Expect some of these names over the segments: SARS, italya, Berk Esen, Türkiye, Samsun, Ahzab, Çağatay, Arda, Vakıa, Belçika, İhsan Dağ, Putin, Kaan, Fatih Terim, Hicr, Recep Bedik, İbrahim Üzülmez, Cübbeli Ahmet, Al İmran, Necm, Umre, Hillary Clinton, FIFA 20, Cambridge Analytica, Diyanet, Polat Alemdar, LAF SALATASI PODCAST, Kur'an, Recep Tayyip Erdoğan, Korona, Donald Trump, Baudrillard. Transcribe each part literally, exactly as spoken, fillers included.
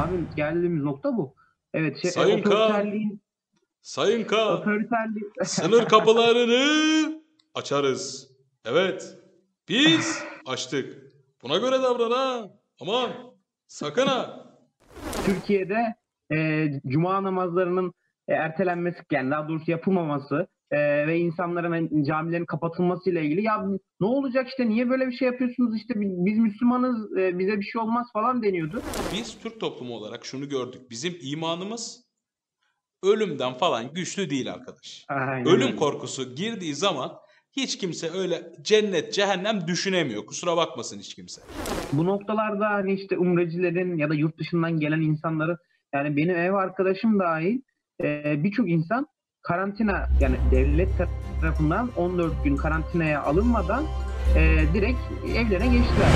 Abi geldiğimiz nokta bu. Evet. Şey, Sayın Kaan. Sayın Kaan. Sınır kapılarını açarız. Evet. Biz açtık. Buna göre davran ha. Aman. Sakın ha. Türkiye'de e, cuma namazlarının e, ertelenmesi, yani daha doğrusu yapılmaması e, ve insanların camilerin kapatılmasıyla ilgili ya ne olacak işte, niye böyle bir şey yapıyorsunuz işte, biz Müslümanız, e, bize bir şey olmaz falan deniyordu. Biz Türk toplumu olarak şunu gördük. Bizim imanımız ölümden falan güçlü değil arkadaş. Aynen. Ölüm korkusu girdiği zaman hiç kimse öyle cennet, cehennem düşünemiyor. Kusura bakmasın hiç kimse. Bu noktalarda hani işte umrecilerin ya da yurt dışından gelen insanların, yani benim ev arkadaşım dahil birçok insan karantina, yani devlet tarafından on dört gün karantinaya alınmadan direkt evlerine geçtiler.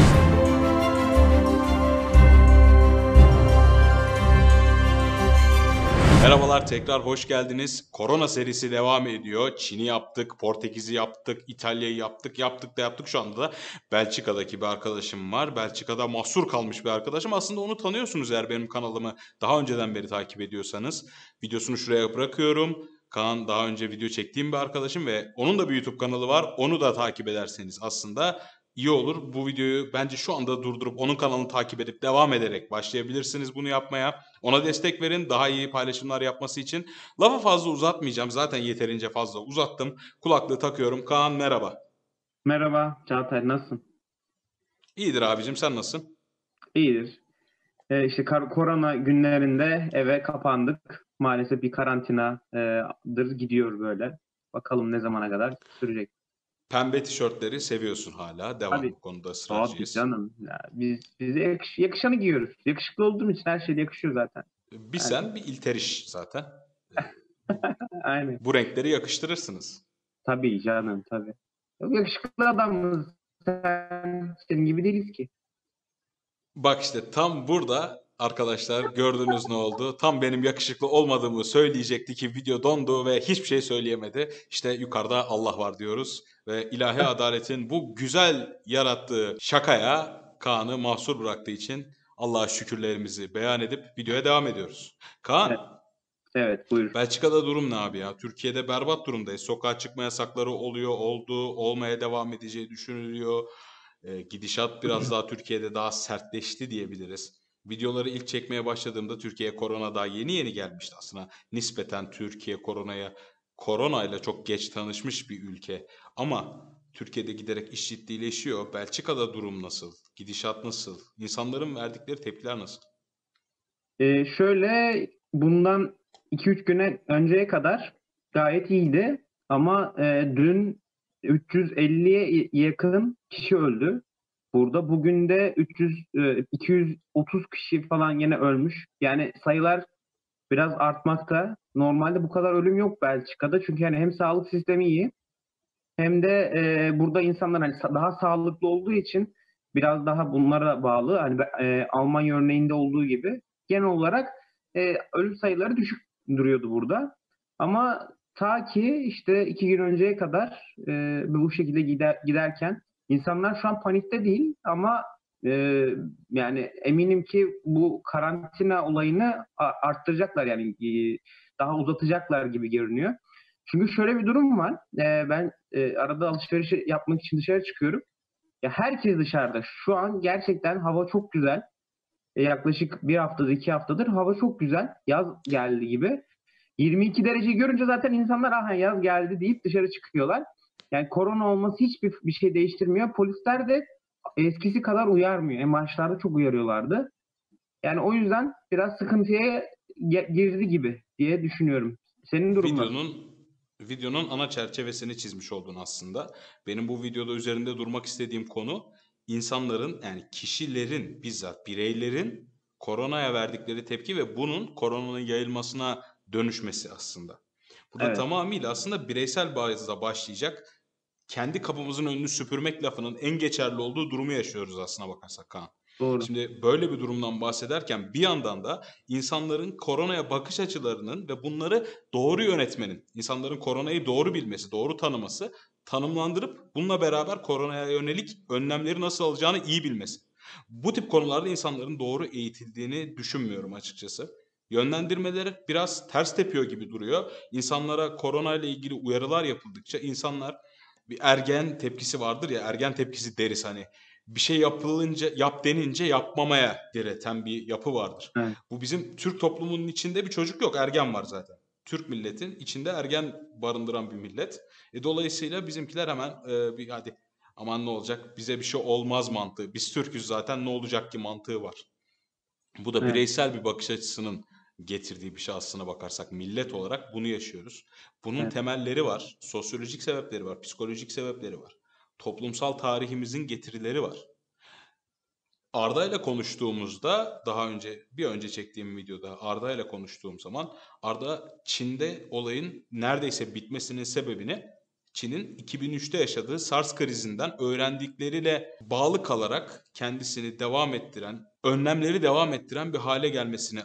Merhabalar, tekrar hoş geldiniz. Korona serisi devam ediyor. Çin'i yaptık, Portekiz'i yaptık, İtalya'yı yaptık, yaptık da yaptık. Şu anda da Belçika'daki bir arkadaşım var. Belçika'da mahsur kalmış bir arkadaşım. Aslında onu tanıyorsunuz eğer benim kanalımı daha önceden beri takip ediyorsanız. Videosunu şuraya bırakıyorum. Kaan daha önce video çektiğim bir arkadaşım ve onun da bir YouTube kanalı var. Onu da takip ederseniz aslında iyi olur. Bu videoyu bence şu anda durdurup onun kanalını takip edip devam ederek başlayabilirsiniz bunu yapmaya. Ona destek verin daha iyi paylaşımlar yapması için. Lafı fazla uzatmayacağım. Zaten yeterince fazla uzattım. Kulaklığı takıyorum. Kaan merhaba. Merhaba Çağatay, nasılsın? İyidir abicim, sen nasılsın? İyidir. Ee, işte korona günlerinde eve kapandık. Maalesef bir karantinadır gidiyor böyle. Bakalım ne zamana kadar sürecek. Pembe tişörtleri seviyorsun hala. Devam abi, bu konuda ısrarcıyız. Canım. Ya, biz, biz yakış, yakışanı giyiyoruz. Yakışıklı olduğum için her şey yakışıyor zaten. Bir yani. Sen bir ilteriş zaten. Aynen. Bu renkleri yakıştırırsınız. Tabii canım tabii. Yakışıklı adamız. Sen, senin gibi değiliz ki. Bak işte tam burada arkadaşlar gördünüz ne oldu. Tam benim yakışıklı olmadığımı söyleyecekti ki video dondu ve hiçbir şey söyleyemedi. İşte yukarıda Allah var diyoruz. Ve ilahi adaletin bu güzel yarattığı şakaya Kaan'ı mahsur bıraktığı için Allah'a şükürlerimizi beyan edip videoya devam ediyoruz. Kaan. Evet, evet buyur. Belçika'da durum ne abi ya? Türkiye'de berbat durumdayız. Sokağa çıkma yasakları oluyor, oldu, olmaya devam edeceği düşünülüyor. E, gidişat biraz daha Türkiye'de daha sertleşti diyebiliriz. Videoları ilk çekmeye başladığımda Türkiye korona daha yeni yeni gelmişti aslında. Nispeten Türkiye koronaya... Koronayla çok geç tanışmış bir ülke ama Türkiye'de giderek iş ciddileşiyor. Belçika'da durum nasıl? Gidişat nasıl? İnsanların verdikleri tepkiler nasıl? Ee, şöyle bundan iki üç güne önceye kadar gayet iyiydi ama e, dün üç yüz elliye yakın kişi öldü. Burada bugün de üç yüz, e, iki yüz otuz kişi falan yine ölmüş. Yani sayılar biraz artmakta. Normalde bu kadar ölüm yok Belçika'da. Çünkü hani hem sağlık sistemi iyi hem de e, burada insanlar hani daha sağlıklı olduğu için biraz daha bunlara bağlı. Hani e, Almanya örneğinde olduğu gibi genel olarak e, ölüm sayıları düşük duruyordu burada. Ama ta ki işte iki gün önceye kadar e, bu şekilde gider, giderken insanlar şu an panikte değil ama Ee, yani eminim ki bu karantina olayını arttıracaklar, yani daha uzatacaklar gibi görünüyor. Çünkü şöyle bir durum var. Ee, ben e, arada alışveriş yapmak için dışarı çıkıyorum. Ya herkes dışarıda. Şu an gerçekten hava çok güzel. E, yaklaşık bir haftadır, iki haftadır hava çok güzel. Yaz geldi gibi. yirmi iki dereceyi görünce zaten insanlar aha yaz geldi deyip dışarı çıkıyorlar. Yani korona olması hiçbir bir şey değiştirmiyor. Polisler de eskisi kadar uyarmıyor. E, maçlarda çok uyarıyorlardı. Yani o yüzden biraz sıkıntıya girdi gibi diye düşünüyorum. Senin durumun? Videonun, videonun ana çerçevesini çizmiş oldun aslında. Benim bu videoda üzerinde durmak istediğim konu insanların, yani kişilerin, bizzat bireylerin koronaya verdikleri tepki ve bunun koronanın yayılmasına dönüşmesi aslında. Burada evet. Tamamıyla aslında bireysel bazda başlayacak. Kendi kapımızın önünü süpürmek lafının en geçerli olduğu durumu yaşıyoruz aslına bakarsak Kaan. Doğru. Şimdi böyle bir durumdan bahsederken bir yandan da insanların koronaya bakış açılarının ve bunları doğru yönetmenin, insanların koronayı doğru bilmesi, doğru tanıması, tanımlandırıp bununla beraber koronaya yönelik önlemleri nasıl alacağını iyi bilmesi. Bu tip konularda insanların doğru eğitildiğini düşünmüyorum açıkçası. Yönlendirmeleri biraz ters tepiyor gibi duruyor. İnsanlara korona ile ilgili uyarılar yapıldıkça insanlar bir ergen tepkisi vardır ya, ergen tepkisi deriz hani. Bir şey yapılınca, yap denince yapmamaya direten bir yapı vardır. Evet. Bu bizim Türk toplumunun içinde bir çocuk yok, ergen var zaten. Türk milletin içinde ergen barındıran bir millet. E, dolayısıyla bizimkiler hemen e, bir hadi aman ne olacak, bize bir şey olmaz mantığı. Biz Türk'üz zaten, ne olacak ki mantığı var. Bu da evet. bireysel bir bakış açısının getirdiği bir şey aslına bakarsak. Millet olarak bunu yaşıyoruz. Bunun evet. temelleri var, sosyolojik sebepleri var, psikolojik sebepleri var. Toplumsal tarihimizin getirileri var. Arda ile konuştuğumuzda, daha önce bir önce çektiğim videoda Arda ile konuştuğum zaman Arda Çin'de olayın neredeyse bitmesinin sebebini Çin'in iki bin üçte yaşadığı SARS krizinden öğrendikleriyle bağlı kalarak kendisini devam ettiren, önlemleri devam ettiren bir hale gelmesine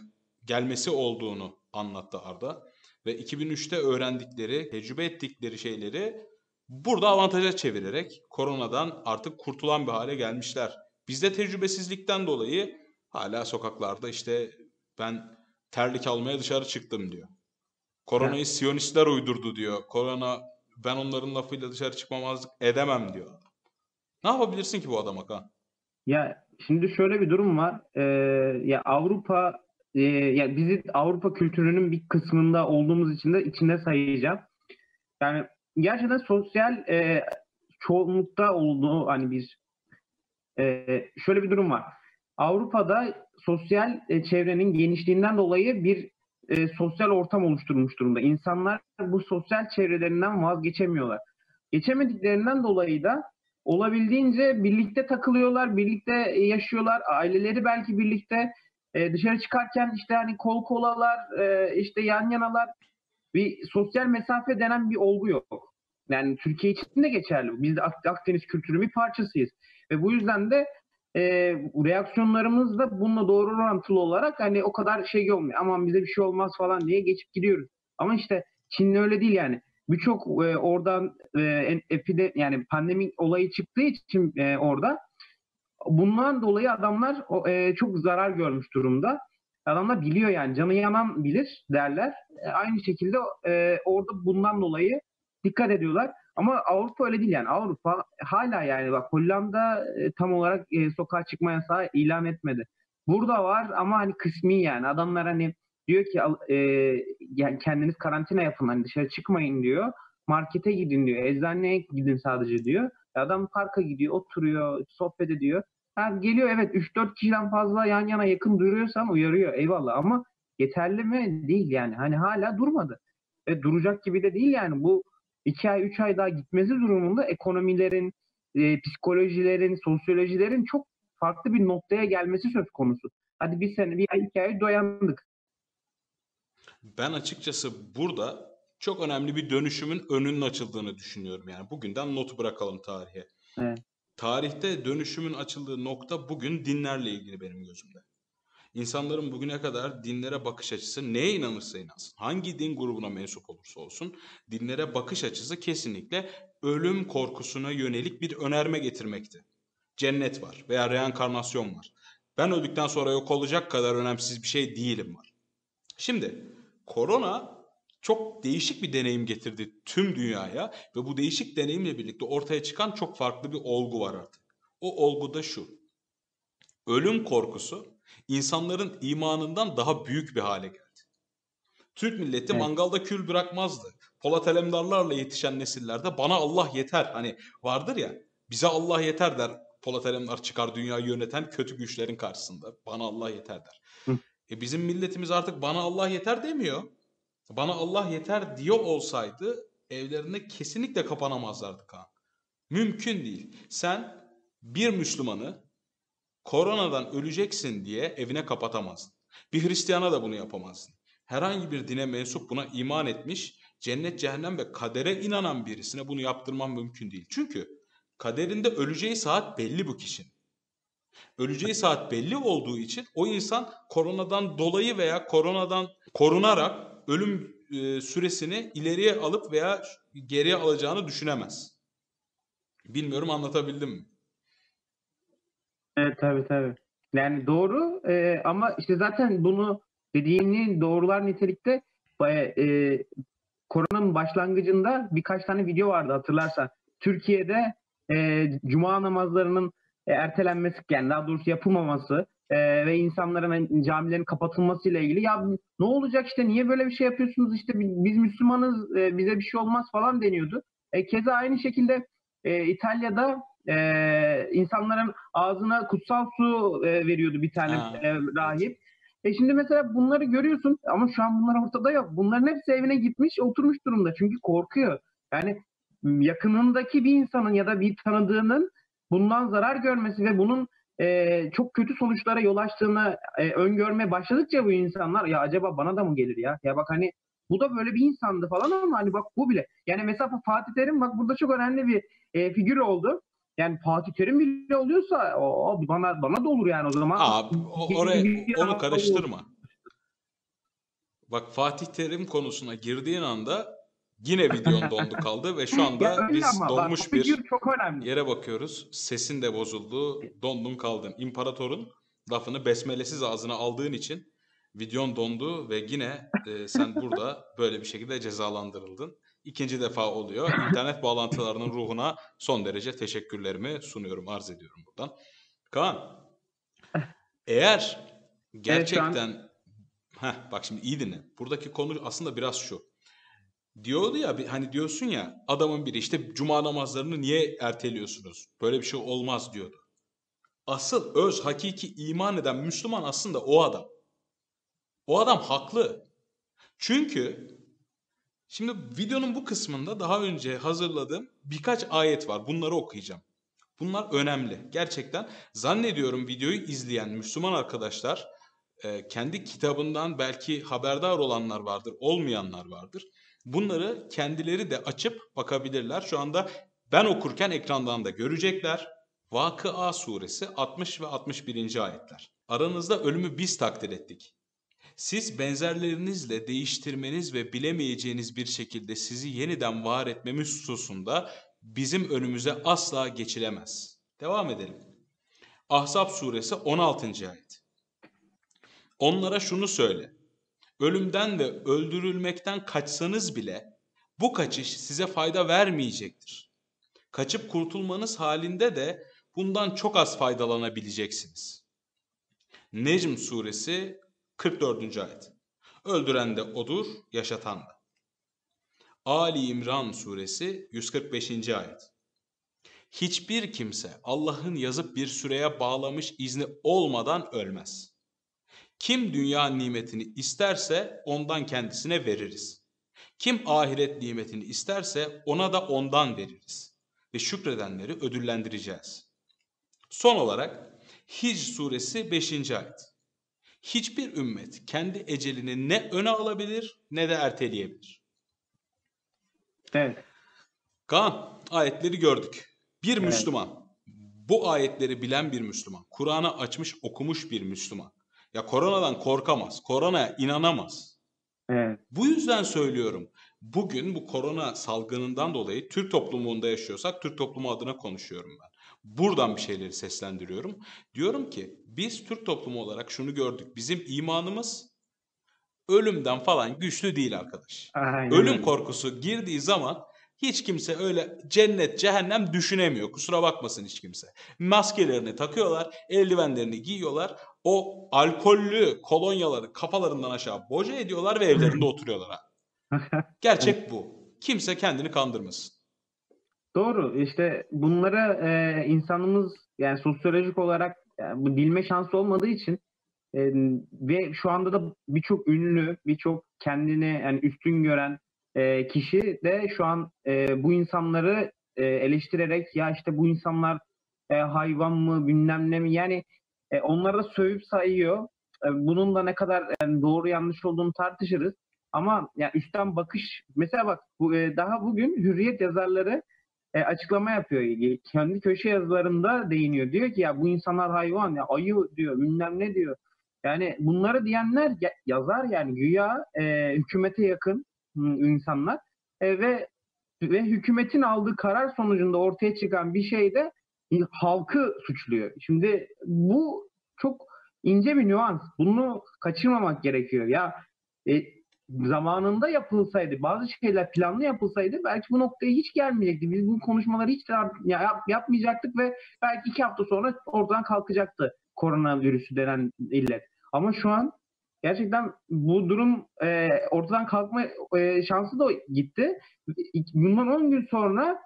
gelmesi olduğunu anlattı Arda ve iki bin üçte öğrendikleri, tecrübe ettikleri şeyleri burada avantaja çevirerek koronadan artık kurtulan bir hale gelmişler. Bizde tecrübesizlikten dolayı hala sokaklarda işte ben terlik almaya dışarı çıktım diyor. Koronayı Siyonistler uydurdu diyor. Korona, ben onların lafıyla dışarı çıkmamazlık edemem diyor. Ne yapabilirsin ki bu adama Kaan? Ya şimdi şöyle bir durum var. Ee, ya Avrupa, e, ya bizi Avrupa kültürünün bir kısmında olduğumuz için de içinde sayacağım. Yani gerçekten sosyal e, çoğunlukta olduğu hani bir e, şöyle bir durum var. Avrupa'da sosyal e, çevrenin genişliğinden dolayı bir e, sosyal ortam oluşturmuş durumda. İnsanlar bu sosyal çevrelerinden vazgeçemiyorlar. Geçemediklerinden dolayı da olabildiğince birlikte takılıyorlar, birlikte yaşıyorlar. Aileleri belki birlikte e, dışarı çıkarken işte hani kol kolalar, e, işte yan yanalar. Bir sosyal mesafe denen bir olgu yok. Yani Türkiye için de geçerli. Biz de Akdeniz kültürünün bir parçasıyız. Ve bu yüzden de e, reaksiyonlarımız da bununla doğru orantılı olarak hani o kadar şey olmuyor. Aman bize bir şey olmaz falan diye geçip gidiyoruz. Ama işte Çin'le öyle değil yani. Birçok e, oradan e, epide, yani pandemik olayı çıktığı için e, orada. Bundan dolayı adamlar e, çok zarar görmüş durumda. Adamlar biliyor yani, canı yanan bilir derler. Aynı şekilde e, orada bundan dolayı dikkat ediyorlar. Ama Avrupa öyle değil yani. Avrupa hala yani bak Hollanda e, tam olarak e, sokağa çıkma yasağı ilan etmedi. Burada var ama hani kısmi yani. Adamlar hani diyor ki e, yani kendiniz karantina yapın, hani dışarı çıkmayın diyor. Markete gidin diyor. Eczaneye gidin sadece diyor. Adam parka gidiyor, oturuyor, sohbet ediyor. Ha, geliyor evet üç dört kişiden fazla yan yana yakın duruyorsan uyarıyor eyvallah ama yeterli mi? Değil yani. Hani hala durmadı. E, duracak gibi de değil yani. Bu iki ay üç ay daha gitmesi durumunda ekonomilerin, e, psikolojilerin, sosyolojilerin çok farklı bir noktaya gelmesi söz konusu. Hadi bir sene, bir ay, iki ay doyandık. Ben açıkçası burada çok önemli bir dönüşümün önünün açıldığını düşünüyorum. Yani bugünden notu bırakalım tarihe. Evet. Tarihte dönüşümün açıldığı nokta bugün dinlerle ilgili benim gözümde. İnsanların bugüne kadar dinlere bakış açısı, neye inanırsa inansın, hangi din grubuna mensup olursa olsun, dinlere bakış açısı kesinlikle ölüm korkusuna yönelik bir önerme getirmekti. Cennet var veya reenkarnasyon var. Ben öldükten sonra yok olacak kadar önemsiz bir şey değilim var. Şimdi korona çok değişik bir deneyim getirdi tüm dünyaya ve bu değişik deneyimle birlikte ortaya çıkan çok farklı bir olgu var artık. O olgu da şu: ölüm korkusu insanların imanından daha büyük bir hale geldi. Türk milleti evet. mangalda kül bırakmazdı. Polat Alemdarlarla yetişen nesillerde bana Allah yeter, hani vardır ya, bize Allah yeter der Polat Alemdar, çıkar dünyayı yöneten kötü güçlerin karşısında bana Allah yeter der. Hı. E bizim milletimiz artık bana Allah yeter demiyor. Bana Allah yeter diyor olsaydı evlerinde kesinlikle kapanamazlardı Kaan. Mümkün değil. Sen bir Müslümanı koronadan öleceksin diye evine kapatamazdın. Bir Hristiyana da bunu yapamazdın. Herhangi bir dine mensup, buna iman etmiş, cennet, cehennem ve kadere inanan birisine bunu yaptırman mümkün değil. Çünkü kaderinde öleceği saat belli bu kişinin. Öleceği saat belli olduğu için o insan koronadan dolayı veya koronadan korunarak ölüm e, süresini ileriye alıp veya geriye alacağını düşünemez. Bilmiyorum anlatabildim mi? Evet tabii tabii. Yani doğru e, ama işte zaten bunu dediğinin doğrular nitelikte e, koronanın başlangıcında birkaç tane video vardı hatırlarsan. Türkiye'de e, cuma namazlarının e, ertelenmesi, yani daha doğrusu yapılmaması e, ve insanların camilerin kapatılmasıyla ilgili ya ne olacak işte niye böyle bir şey yapıyorsunuz işte biz Müslümanız e, bize bir şey olmaz falan deniyordu. E, keza aynı şekilde e, İtalya'da Ee, insanların ağzına kutsal su e, veriyordu bir tane e, rahip. E şimdi mesela bunları görüyorsun ama şu an bunlar ortada yok. Bunların hepsi evine gitmiş, oturmuş durumda. Çünkü korkuyor. Yani yakınındaki bir insanın ya da bir tanıdığının bundan zarar görmesi ve bunun e, çok kötü sonuçlara yol açtığını e, öngörmeye başladıkça bu insanlar ya acaba bana da mı gelir ya? Ya bak hani bu da böyle bir insandı falan ama hani bak bu bile. Yani mesela Fatih Terim bak burada çok önemli bir e, figür oldu. Yani Fatih Terim bile oluyorsa o bana bana da olur yani o zaman. Abi oraya onu karıştırma. Bak Fatih Terim konusuna girdiğin anda yine videon dondu kaldı ve şu anda biz ama, donmuş bak, bir yere bakıyoruz. Sesin de bozuldu, dondun kaldın. İmparatorun lafını besmelesiz ağzına aldığın için videon dondu ve yine e, sen burada böyle bir şekilde cezalandırıldın. İkinci defa oluyor. İnternet bağlantılarının ruhuna son derece teşekkürlerimi sunuyorum, arz ediyorum buradan. Kaan, eğer gerçekten... Evet, heh, bak şimdi iyi dinle. Buradaki konu aslında biraz şu. Diyordu ya, hani diyorsun ya adamın biri işte cuma namazlarını niye erteliyorsunuz? Böyle bir şey olmaz diyordu. Asıl öz hakiki iman eden Müslüman aslında o adam. O adam haklı. Çünkü... Şimdi videonun bu kısmında daha önce hazırladığım birkaç ayet var. Bunları okuyacağım. Bunlar önemli. Gerçekten zannediyorum videoyu izleyen Müslüman arkadaşlar kendi kitabından belki haberdar olanlar vardır, olmayanlar vardır. Bunları kendileri de açıp bakabilirler. Şu anda ben okurken ekrandan da görecekler. Vakıa suresi altmış ve altmış birinci ayetler. Aranızda ölümü biz takdir ettik. Siz benzerlerinizle değiştirmeniz ve bilemeyeceğiniz bir şekilde sizi yeniden var etmemiz hususunda bizim önümüze asla geçilemez. Devam edelim. Ahzab suresi on altıncı ayet. Onlara şunu söyle. Ölümden ve öldürülmekten kaçsanız bile bu kaçış size fayda vermeyecektir. Kaçıp kurtulmanız halinde de bundan çok az faydalanabileceksiniz. Necm suresi kırk dördüncü ayet. Öldüren de odur, yaşatan da. Al İmran suresi yüz kırk beşinci ayet. Hiçbir kimse Allah'ın yazıp bir süreye bağlamış izni olmadan ölmez. Kim dünya nimetini isterse ondan kendisine veririz. Kim ahiret nimetini isterse ona da ondan veririz. Ve şükredenleri ödüllendireceğiz. Son olarak Hicr suresi beşinci ayet. Hiçbir ümmet kendi ecelini ne öne alabilir ne de erteleyebilir. Evet. Kaan, ayetleri gördük. Bir evet. Müslüman, bu ayetleri bilen bir Müslüman, Kur'an'ı açmış okumuş bir Müslüman. Ya koronadan korkamaz, koronaya inanamaz. Evet. Bu yüzden söylüyorum. Bugün bu korona salgınından dolayı Türk toplumunda yaşıyorsak Türk toplumu adına konuşuyorum ben. Buradan bir şeyleri seslendiriyorum. Diyorum ki biz Türk toplumu olarak şunu gördük. Bizim imanımız ölümden falan güçlü değil arkadaş. Aynen. Ölüm korkusu girdiği zaman hiç kimse öyle cennet cehennem düşünemiyor. Kusura bakmasın hiç kimse. Maskelerini takıyorlar, eldivenlerini giyiyorlar. O alkollü kolonyaları kafalarından aşağı boca ediyorlar ve evlerinde oturuyorlar. Gerçek bu. Kimse kendini kandırmasın. Doğru. İşte bunları e, insanımız yani sosyolojik olarak yani, bilme şansı olmadığı için e, ve şu anda da birçok ünlü, birçok kendini yani üstün gören e, kişi de şu an e, bu insanları e, eleştirerek ya işte bu insanlar e, hayvan mı, bilmem ne mi yani e, onları da sövüp sayıyor. E, bunun da ne kadar yani, doğru yanlış olduğunu tartışırız. Ama yani üstten bakış mesela bak bu, e, daha bugün Hürriyet yazarları E, açıklama yapıyor. Kendi köşe yazılarında değiniyor. Diyor ki ya bu insanlar hayvan ya ayı diyor, bilmem ne diyor. Yani bunları diyenler ya, yazar yani güya e, hükümete yakın insanlar e, ve ve hükümetin aldığı karar sonucunda ortaya çıkan bir şeyde halkı suçluyor. Şimdi bu çok ince bir nüans. Bunu kaçırmamak gerekiyor. Ya e, zamanında yapılsaydı, bazı şeyler planlı yapılsaydı belki bu noktaya hiç gelmeyecekti. Biz bu konuşmaları hiç yap, yapmayacaktık ve belki iki hafta sonra oradan kalkacaktı koronavirüsü denen illet. Ama şu an gerçekten bu durum e, ortadan kalkma e, şansı da gitti. Bundan on gün sonra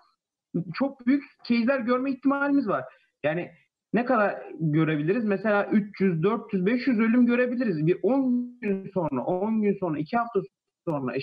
çok büyük case'ler görme ihtimalimiz var. Yani ne kadar görebiliriz? Mesela üç yüz, dört yüz, beş yüz ölüm görebiliriz. Bir on gün sonra, on gün sonra, iki hafta sonra. E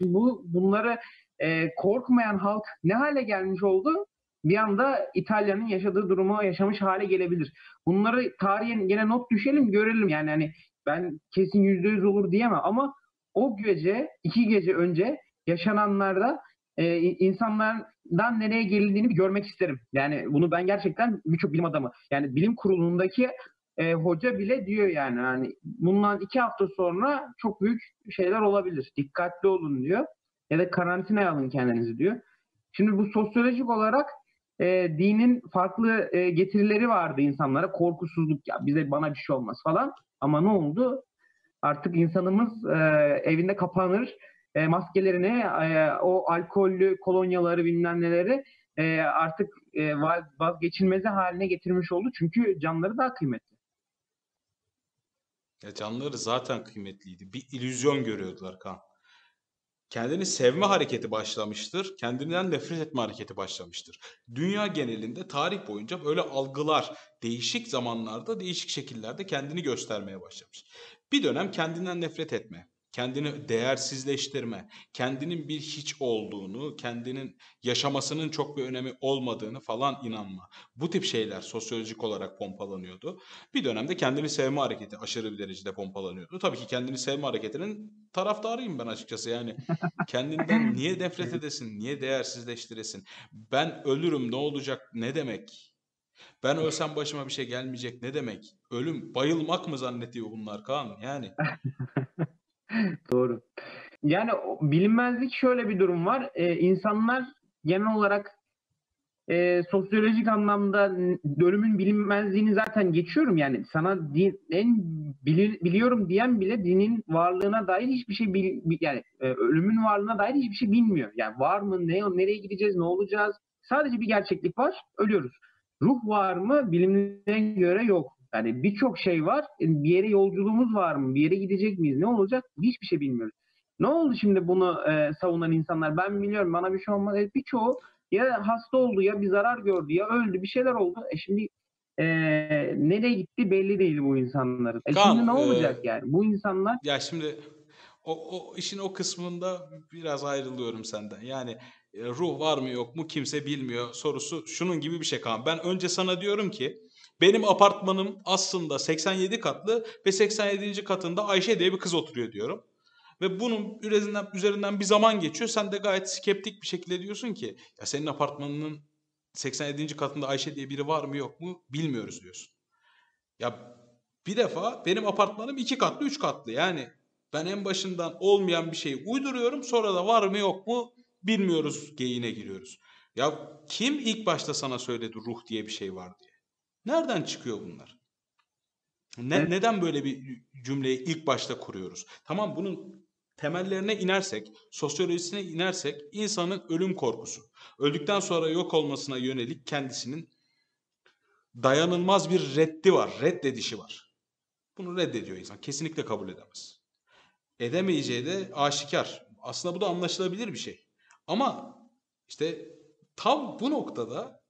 bu bunları e, korkmayan halk ne hale gelmiş oldu? Bir anda İtalya'nın yaşadığı durumu yaşamış hale gelebilir. Bunları tarihe gene not düşelim, görelim. Yani hani ben kesin yüzde yüz olur diyemem ama o gece, iki gece önce yaşananlarda e, insanlardan nereye geldiğini görmek isterim. Yani bunu ben gerçekten birçok bilim adamı, yani bilim kurulundaki e, hoca bile diyor yani. Yani bundan iki hafta sonra çok büyük şeyler olabilir. Dikkatli olun diyor. Ya da karantinaya alın kendinizi diyor. Şimdi bu sosyolojik olarak e, dinin farklı e, getirileri vardı insanlara. Korkusuzluk, ya bize bana bir şey olmaz falan. Ama ne oldu? Artık insanımız e, evinde kapanır, e, maskelerini, e, o alkollü kolonyaları bilmem neleri e, artık e, vazgeçilmezi haline getirmiş oldu. Çünkü canları daha kıymetli. Ya canları zaten kıymetliydi. Bir illüzyon görüyordular Kaan. Kendini sevme hareketi başlamıştır, kendinden nefret etme hareketi başlamıştır. Dünya genelinde tarih boyunca böyle algılar değişik zamanlarda, değişik şekillerde kendini göstermeye başlamış. Bir dönem kendinden nefret etme, kendini değersizleştirme, kendinin bir hiç olduğunu, kendinin yaşamasının çok bir önemi olmadığını falan inanma. Bu tip şeyler sosyolojik olarak pompalanıyordu. Bir dönemde kendini sevme hareketi aşırı bir derecede pompalanıyordu. Tabii ki kendini sevme hareketinin taraftarıyım ben açıkçası. Yani kendinden niye nefret edesin, niye değersizleştiresin? Ben ölürüm ne olacak ne demek? Ben ölsem başıma bir şey gelmeyecek ne demek? Ölüm bayılmak mı zannediyor bunlar Kaan? Yani... Doğru. Yani bilinmezlik şöyle bir durum var. Ee, insanlar genel olarak e, sosyolojik anlamda ölümün bilinmezliğini zaten geçiyorum. Yani sana din, en bilir, biliyorum diyen bile dinin varlığına dair hiçbir şey bil, yani e, ölümün varlığına dair hiçbir şey bilmiyor. Yani var mı, ne, nereye gideceğiz, ne olacağız? Sadece bir gerçeklik var, ölüyoruz. Ruh var mı? Bilimlere göre yok. Yani birçok şey var. Bir yere yolculuğumuz var mı? Bir yere gidecek miyiz? Ne olacak? Hiçbir şey bilmiyoruz. Ne oldu şimdi bunu e, savunan insanlar? Ben biliyorum bana bir şey olmaz. Evet, birçoğu ya hasta oldu ya bir zarar gördü ya öldü bir şeyler oldu. E şimdi e, nereye gitti belli değil bu insanların. E Kaan, şimdi ne olacak e, yani? Bu insanlar... Ya şimdi o, o işin o kısmında biraz ayrılıyorum senden. Yani ruh var mı yok mu kimse bilmiyor sorusu şunun gibi bir şey Kaan. Ben önce sana diyorum ki benim apartmanım aslında seksen yedi katlı ve seksen yedinci katında Ayşe diye bir kız oturuyor diyorum. Ve bunun üzerinden, üzerinden bir zaman geçiyor. Sen de gayet skeptik bir şekilde diyorsun ki ya senin apartmanının seksen yedinci katında Ayşe diye biri var mı yok mu bilmiyoruz diyorsun. Ya bir defa benim apartmanım iki katlı üç katlı yani ben en başından olmayan bir şeyi uyduruyorum sonra da var mı yok mu bilmiyoruz geyiğine giriyoruz. Ya kim ilk başta sana söyledi ruh diye bir şey var diye? Nereden çıkıyor bunlar? Ne, evet. Neden böyle bir cümleyi ilk başta kuruyoruz? Tamam bunun temellerine inersek, sosyolojisine inersek insanın ölüm korkusu. Öldükten sonra yok olmasına yönelik kendisinin dayanılmaz bir reddi var, reddedişi var. Bunu reddediyor insan. Kesinlikle kabul edemez. Edemeyeceği de aşikar. Aslında bu da anlaşılabilir bir şey. Ama işte tam bu noktada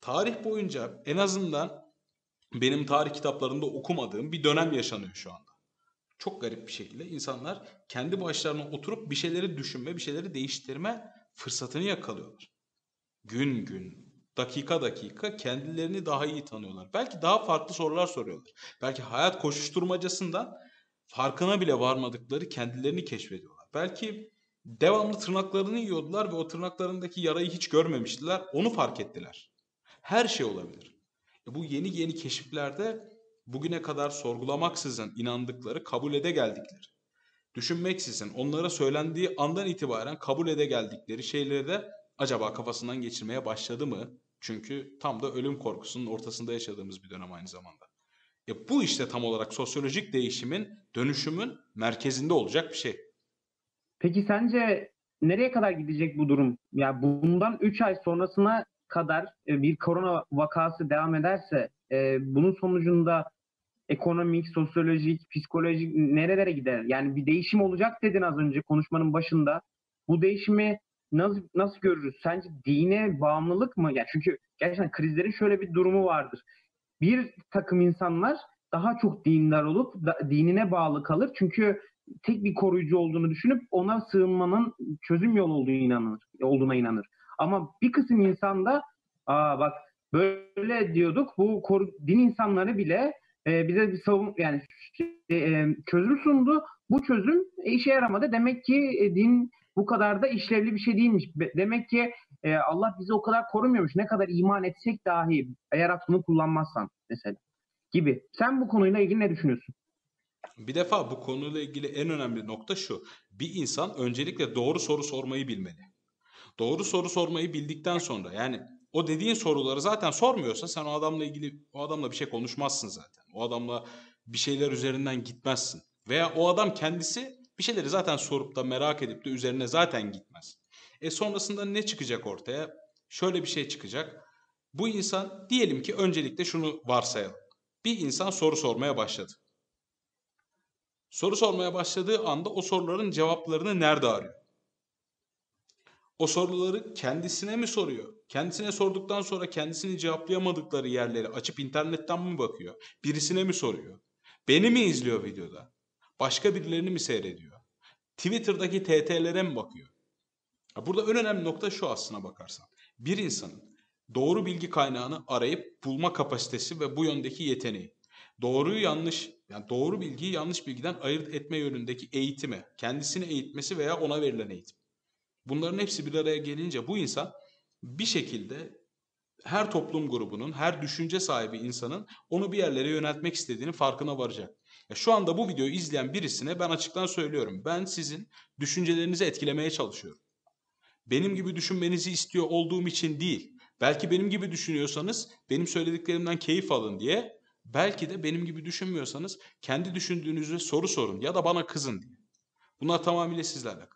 tarih boyunca en azından benim tarih kitaplarında okumadığım bir dönem yaşanıyor şu anda. Çok garip bir şekilde insanlar kendi başlarına oturup bir şeyleri düşünme, bir şeyleri değiştirme fırsatını yakalıyorlar. Gün gün, dakika dakika kendilerini daha iyi tanıyorlar. Belki daha farklı sorular soruyorlar. Belki hayat koşuşturmacasından farkına bile varmadıkları kendilerini keşfediyorlar. Belki devamlı tırnaklarını yiyordular ve o tırnaklarındaki yarayı hiç görmemiştiler. Onu fark ettiler. Her şey olabilir. E bu yeni yeni keşiflerde bugüne kadar sorgulamaksızın inandıkları, kabul ede geldikleri, düşünmeksizin onlara söylendiği andan itibaren kabul ede geldikleri şeyleri de acaba kafasından geçirmeye başladı mı Çünkü tam da ölüm korkusunun ortasında yaşadığımız bir dönem aynı zamanda. E bu işte tam olarak sosyolojik değişimin, dönüşümün merkezinde olacak bir şey. Peki sence nereye kadar gidecek bu durum? Ya bundan üç ay sonrasına kadar bir korona vakası devam ederse e, bunun sonucunda ekonomik, sosyolojik, psikolojik nerelere gider? Yani bir değişim olacak dedin az önce konuşmanın başında. Bu değişimi nasıl, nasıl görürüz? Sence dine bağımlılık mı? Yani çünkü gerçekten krizlerin şöyle bir durumu vardır. Bir takım insanlar daha çok dindar olup da, dinine bağlı kalır. Çünkü tek bir koruyucu olduğunu düşünüp ona sığınmanın çözüm yolu olduğu inanır, olduğuna inanır. Ama bir kısım insan da aa bak böyle diyorduk, bu koru, din insanları bile e, bize bir savun, yani e, çözüm sundu. Bu çözüm e, işe yaramadı. Demek ki e, din bu kadar da işlevli bir şey değilmiş. Demek ki e, Allah bizi o kadar korumuyormuş. Ne kadar iman etsek dahi, eğer aklını kullanmazsan mesela gibi. Sen bu konuyla ilgili ne düşünüyorsun? Bir defa bu konuyla ilgili en önemli nokta şu. Bir insan öncelikle doğru soru sormayı bilmeli. Doğru soru sormayı bildikten sonra, yani o dediğin soruları zaten sormuyorsa sen o adamla ilgili, o adamla bir şey konuşmazsın zaten. O adamla bir şeyler üzerinden gitmezsin. Veya o adam kendisi bir şeyleri zaten sorup da merak edip de üzerine zaten gitmez. E sonrasında ne çıkacak ortaya? Şöyle bir şey çıkacak. Bu insan, diyelim ki öncelikle şunu varsayalım. Bir insan soru sormaya başladı. Soru sormaya başladığı anda o soruların cevaplarını nerede arıyor? O soruları kendisine mi soruyor? Kendisine sorduktan sonra kendisini cevaplayamadıkları yerleri açıp internetten mi bakıyor? Birisine mi soruyor? Beni mi izliyor videoda? Başka birilerini mi seyrediyor? Twitter'daki T T'lere mi bakıyor? Burada en önemli nokta şu aslına bakarsan. Bir insanın doğru bilgi kaynağını arayıp bulma kapasitesi ve bu yöndeki yeteneği. Doğruyu yanlış, yani doğru bilgiyi yanlış bilgiden ayırt etme yönündeki eğitimi, kendisini eğitmesi veya ona verilen eğitim. Bunların hepsi bir araya gelince bu insan bir şekilde her toplum grubunun, her düşünce sahibi insanın onu bir yerlere yöneltmek istediğini farkına varacak. Ya şu anda bu videoyu izleyen birisine ben açıktan söylüyorum. Ben sizin düşüncelerinizi etkilemeye çalışıyorum. Benim gibi düşünmenizi istiyor olduğum için değil. Belki benim gibi düşünüyorsanız benim söylediklerimden keyif alın diye. Belki de benim gibi düşünmüyorsanız kendi düşündüğünüzde soru sorun ya da bana kızın diye. Bunlar tamamıyla sizle alakalı.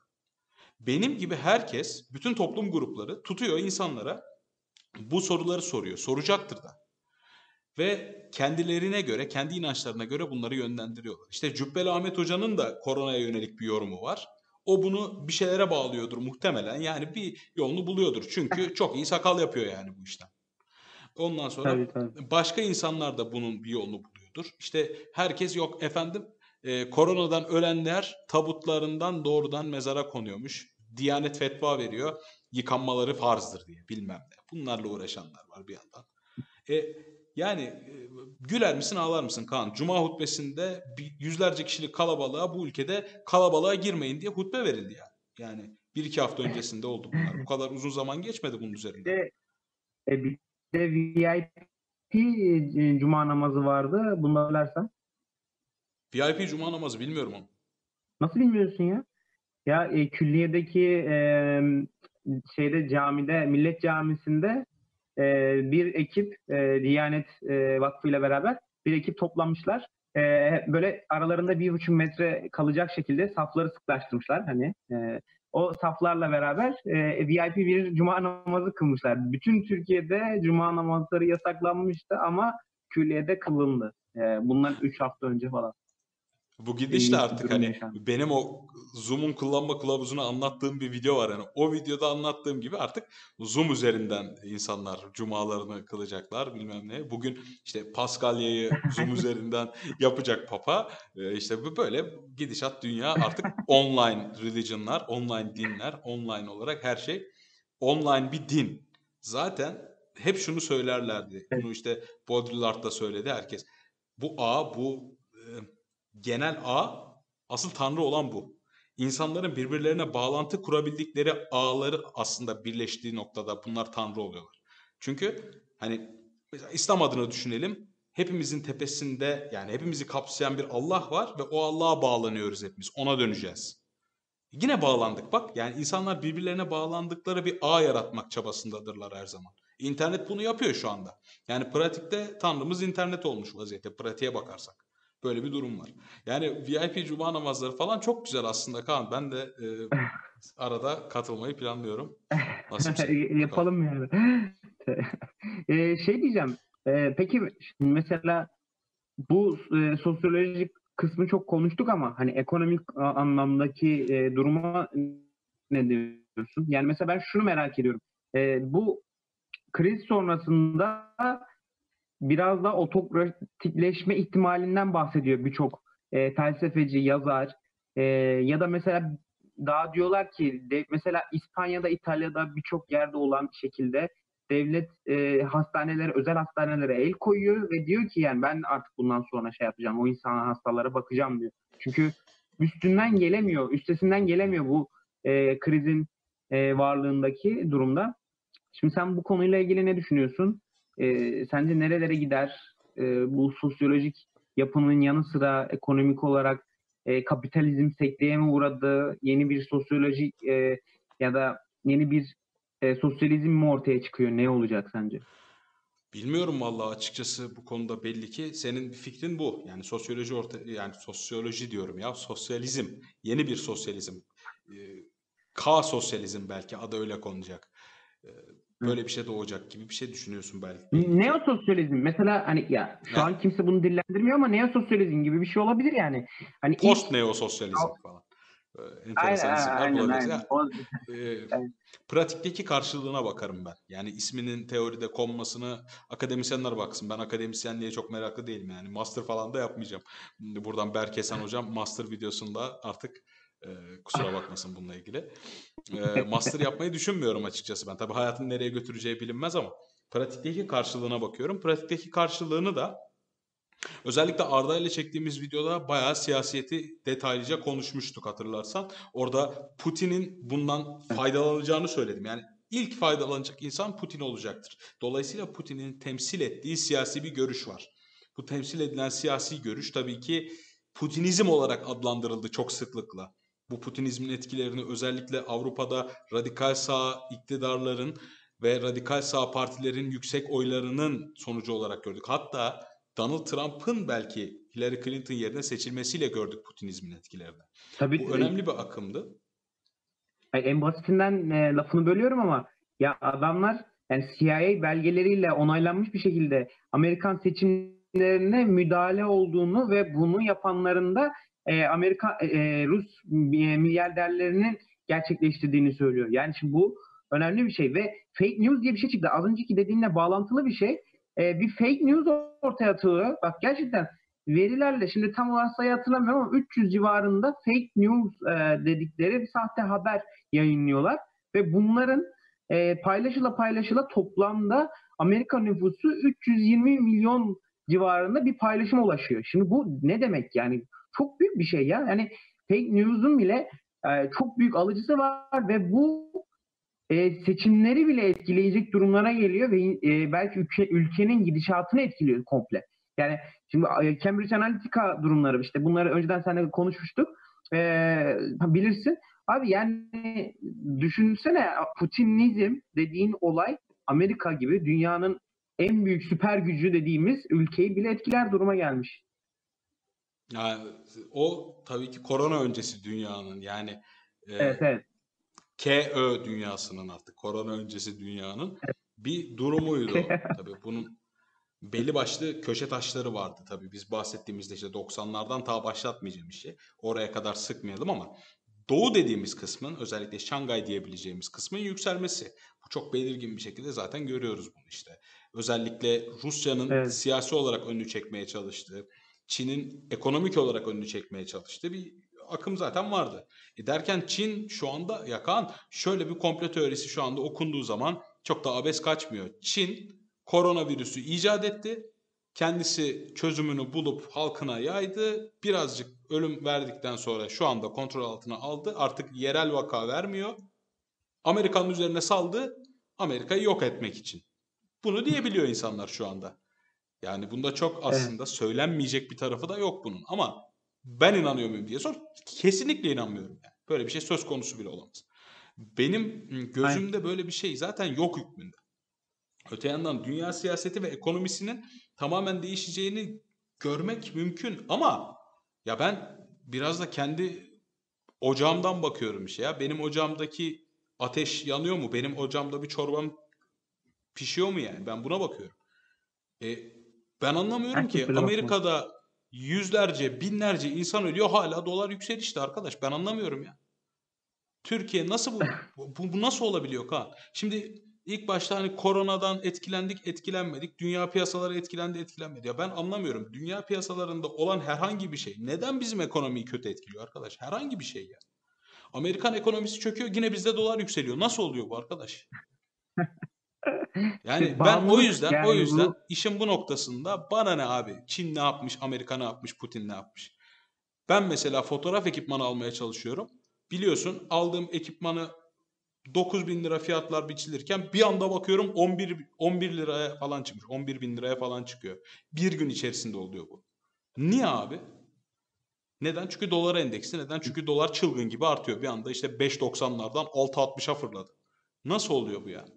Benim gibi herkes, bütün toplum grupları tutuyor insanlara bu soruları soruyor. Soracaktır da. Ve kendilerine göre, kendi inançlarına göre bunları yönlendiriyorlar. İşte Cübbeli Ahmet Hoca'nın da koronaya yönelik bir yorumu var. O bunu bir şeylere bağlıyordur muhtemelen. Yani bir yolunu buluyordur. Çünkü çok iyi sakal yapıyor yani bu işten. Ondan sonra tabii, tabii. Başka insanlar da bunun bir yolunu buluyordur. İşte herkes yok efendim e, koronadan ölenler tabutlarından doğrudan mezara konuyormuş. Diyanet fetva veriyor. Yıkanmaları farzdır diye bilmem ne. Bunlarla uğraşanlar var bir yandan. E, yani e, güler misin ağlar mısın Kaan? Cuma hutbesinde yüzlerce kişilik kalabalığa bu ülkede kalabalığa girmeyin diye hutbe verildi yani. Yani bir iki hafta öncesinde oldu bunlar. Bu kadar uzun zaman geçmedi bunun üzerinde. E, e, bir... de V I P cuma namazı vardı. Bunları bilersen. V I P cuma namazı bilmiyorum onu. Nasıl bilmiyorsun ya? Ya e, külliyedeki e, şeyde camide, Millet Camisi'nde e, bir ekip e, Diyanet e, Vakfı ile beraber bir ekip toplanmışlar. E, böyle aralarında bir buçuk metre kalacak şekilde safları sıklaştırmışlar. Hani e, o saflarla beraber e, V I P bir cuma namazı kılmışlar. Bütün Türkiye'de cuma namazları yasaklanmıştı ama külliyede kılındı. E, bundan üç hafta önce falan. Bu gidişle artık hani yaşandı. Benim o Zoom'un kullanma kılavuzunu anlattığım bir video var. Yani o videoda anlattığım gibi artık Zoom üzerinden insanlar cumalarını kılacaklar bilmem ne. Bugün işte Paskalya'yı Zoom üzerinden yapacak Papa. Ee, işte böyle gidişat dünya artık online religionlar, online dinler, online olarak her şey online bir din. Zaten hep şunu söylerlerdi. Bunu işte Baudrillard da söyledi herkes. Bu ağ, bu e, genel ağ, asıl tanrı olan bu. İnsanların birbirlerine bağlantı kurabildikleri ağları aslında birleştiği noktada bunlar tanrı oluyorlar. Çünkü hani mesela İslam adına düşünelim. Hepimizin tepesinde, yani hepimizi kapsayan bir Allah var ve o Allah'a bağlanıyoruz hepimiz. Ona döneceğiz. Yine bağlandık bak. Yani insanlar birbirlerine bağlandıkları bir ağ yaratmak çabasındadırlar her zaman. İnternet bunu yapıyor şu anda. Yani pratikte Tanrımız internet olmuş vaziyette, pratiğe bakarsak. Böyle bir durum var. Yani V I P cuma namazları falan çok güzel aslında Kaan. Ben de e, arada katılmayı planlıyorum. Yapalım yani. e, şey diyeceğim. E, peki mesela bu e, sosyolojik kısmı çok konuştuk ama hani ekonomik anlamdaki e, duruma ne diyorsun? Yani mesela ben şunu merak ediyorum. E, bu kriz sonrasında biraz da otokratikleşme ihtimalinden bahsediyor birçok e, felsefeci, yazar e, ya da mesela daha diyorlar ki de, mesela İspanya'da, İtalya'da birçok yerde olan şekilde devlet e, hastanelere, özel hastanelere el koyuyor ve diyor ki yani ben artık bundan sonra şey yapacağım, o insana, hastalara bakacağım diyor. Çünkü üstünden gelemiyor, üstesinden gelemiyor bu e, krizin e, varlığındaki durumda. Şimdi sen bu konuyla ilgili ne düşünüyorsun? E, sence nerelere gider? E, bu sosyolojik yapının yanı sıra ekonomik olarak e, kapitalizm sekteye mi uğradı? Yeni bir sosyolojik e, ya da yeni bir e, sosyalizm mi ortaya çıkıyor? Ne olacak sence? Bilmiyorum vallahi, açıkçası bu konuda belli ki senin fikrin bu. Yani sosyoloji ortaya, yani sosyoloji diyorum ya, sosyalizm, yeni bir sosyalizm. E, K sosyalizm belki adı öyle konulacak. E, Böyle bir şey doğacak gibi bir şey düşünüyorsun belki. Neososyalizm mesela, hani ya şu ne? An kimse bunu dillendirmiyor ama neososyalizm gibi bir şey olabilir yani. Hani post ilk... neososyalizm falan. Enteresan isimler bulabiliriz. E, pratikteki karşılığına bakarım ben. Yani isminin teoride konmasını akademisyenler baksın. Ben akademisyenliğe çok meraklı değilim yani. Master falan da yapmayacağım. Buradan Berk Esen hocam master videosunda artık Ee, kusura bakmasın bununla ilgili. Ee, master yapmayı düşünmüyorum açıkçası ben. Tabii hayatın nereye götüreceği bilinmez ama pratikteki karşılığına bakıyorum. Pratikteki karşılığını da özellikle Arda ile çektiğimiz videoda bayağı siyaseti detaylıca konuşmuştuk hatırlarsan. Orada Putin'in bundan faydalanacağını söyledim. Yani ilk faydalanacak insan Putin olacaktır. Dolayısıyla Putin'in temsil ettiği siyasi bir görüş var. Bu temsil edilen siyasi görüş tabii ki Putinizm olarak adlandırıldı çok sıklıkla. Bu Putinizmin etkilerini özellikle Avrupa'da radikal sağ iktidarların ve radikal sağ partilerin yüksek oylarının sonucu olarak gördük. Hatta Donald Trump'ın belki Hillary Clinton yerine seçilmesiyle gördük Putinizmin etkilerini. Tabii, bu önemli bir akımdı. En basitinden e, lafını bölüyorum ama ya adamlar yani C I A belgeleriyle onaylanmış bir şekilde Amerikan seçimlerine müdahale olduğunu ve bunu yapanların da Amerika, Rus milyarderlerinin gerçekleştirdiğini söylüyor. Yani şimdi bu önemli bir şey ve fake news diye bir şey çıktı. Az önceki dediğinle bağlantılı bir şey. Bir fake news ortaya atılıyor. Bak gerçekten verilerle, şimdi tam olarak sayı hatırlamıyorum ama üç yüz civarında fake news dedikleri bir sahte haber yayınlıyorlar ve bunların paylaşıla paylaşıla toplamda Amerika nüfusu üç yüz yirmi milyon civarında bir paylaşıma ulaşıyor. Şimdi bu ne demek yani? Çok büyük bir şey ya. Yani fake news'un bile e, çok büyük alıcısı var ve bu e, seçimleri bile etkileyecek durumlara geliyor ve e, belki ülke, ülkenin gidişatını etkiliyor komple. Yani şimdi e, Cambridge Analytica durumları, işte bunları önceden seninle konuşmuştuk. E, bilirsin. Abi yani düşünsene, Putinizm dediğin olay Amerika gibi dünyanın en büyük süper gücü dediğimiz ülkeyi bile etkiler duruma gelmiş. Yani o tabii ki korona öncesi dünyanın, yani e, evet, evet. K Ö dünyasının, artık korona öncesi dünyanın bir durumuydu. Tabii bunun belli başlı köşe taşları vardı tabii. Biz bahsettiğimizde işte doksanlardan ta başlatmayacağım işi. Oraya kadar sıkmayalım ama Doğu dediğimiz kısmın, özellikle Şangay diyebileceğimiz kısmın yükselmesi. Bu çok belirgin bir şekilde zaten görüyoruz bunu işte. Özellikle Rusya'nın evet. siyasi olarak önünü çekmeye çalıştığı, Çin'in ekonomik olarak önünü çekmeye çalıştığı bir akım zaten vardı. E derken Çin şu anda yakan şöyle bir komplo teorisi şu anda okunduğu zaman çok da abes kaçmıyor. Çin koronavirüsü icat etti. Kendisi çözümünü bulup halkına yaydı. Birazcık ölüm verdikten sonra şu anda kontrol altına aldı. Artık yerel vaka vermiyor. Amerika'nın üzerine saldı. Amerika'yı yok etmek için. Bunu diyebiliyor insanlar şu anda. Yani bunda çok aslında söylenmeyecek bir tarafı da yok bunun. Ama ben inanıyor muyum diye sor. Kesinlikle inanmıyorum yani. Böyle bir şey söz konusu bile olamaz. Benim gözümde böyle bir şey zaten yok hükmünde. öte yandan dünya siyaseti ve ekonomisinin tamamen değişeceğini görmek mümkün. Ama ya ben biraz da kendi ocağımdan bakıyorum işe ya. Benim ocağımdaki ateş yanıyor mu? Benim ocağımda bir çorbam pişiyor mu yani? Ben buna bakıyorum. E, ben anlamıyorum ki Amerika'da yüzlerce, binlerce insan ölüyor. Hala dolar yükselişte arkadaş. Ben anlamıyorum ya. Türkiye nasıl bu, bu, bu nasıl olabiliyor Kaan? Şimdi ilk başta hani koronadan etkilendik, etkilenmedik. Dünya piyasaları etkilendi, etkilenmedi. Ya ben anlamıyorum. Dünya piyasalarında olan herhangi bir şey neden bizim ekonomiyi kötü etkiliyor arkadaş? Herhangi bir şey yani. Amerikan ekonomisi çöküyor, yine bizde dolar yükseliyor. Nasıl oluyor bu arkadaş? Yani ben o yüzden yani o yüzden bu... işin bu noktasında bana ne abi? Çin ne yapmış, Amerika ne yapmış, Putin ne yapmış? Ben mesela fotoğraf ekipmanı almaya çalışıyorum. Biliyorsun aldığım ekipmanı dokuz bin lira fiyatlar biçilirken bir anda bakıyorum on bir on bir liraya falan çıkmış. on bir bin liraya falan çıkıyor. Bir gün içerisinde oluyor bu. Niye abi? Neden? Çünkü dolar endeksi. Neden? Çünkü dolar çılgın gibi artıyor. Bir anda işte beş doksanlardan altı altmışa fırladı. Nasıl oluyor bu yani?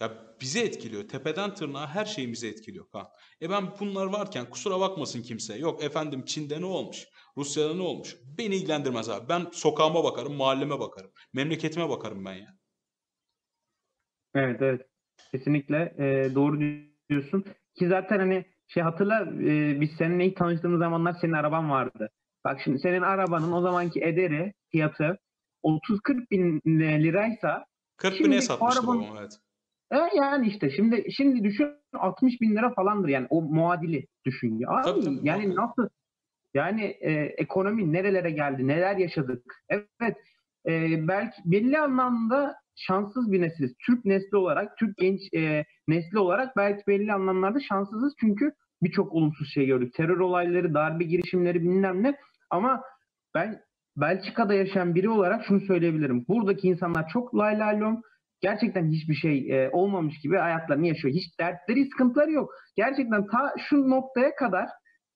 Ya bizi etkiliyor. Tepeden tırnağa her şeyimizi etkiliyor. Ha. E ben bunlar varken kusura bakmasın kimse. Yok efendim Çin'de ne olmuş? Rusya'da ne olmuş? Beni ilgilendirmez abi. Ben sokağıma bakarım, mahalleme bakarım. Memleketime bakarım ben ya. Evet evet. Kesinlikle ee, doğru diyorsun. Ki zaten hani şey hatırla e, biz seninle ilk tanıştığımız zamanlar senin araban vardı. Bak şimdi senin arabanın o zamanki ederi, fiyatı otuz kırk bin liraysa kırk bine satmıştı arabanın... babam evet. E yani işte şimdi şimdi düşün altmış bin lira falandır yani o muadili düşün ya. Abi, tabii, tabii, yani tabii. Nasıl yani e, ekonomi nerelere geldi, neler yaşadık. Evet e, belki belli anlamda şanssız bir nesiliz. Türk nesli olarak, Türk genç e, nesli olarak belki belli anlamlarda şanssızız çünkü birçok olumsuz şey gördük. Terör olayları, darbe girişimleri bilmem ne ama ben Belçika'da yaşayan biri olarak şunu söyleyebilirim. Buradaki insanlar çok lay lay lom. Gerçekten hiçbir şey e, olmamış gibi hayatlarını yaşıyor. Hiç dertleri, sıkıntıları yok. Gerçekten ta şu noktaya kadar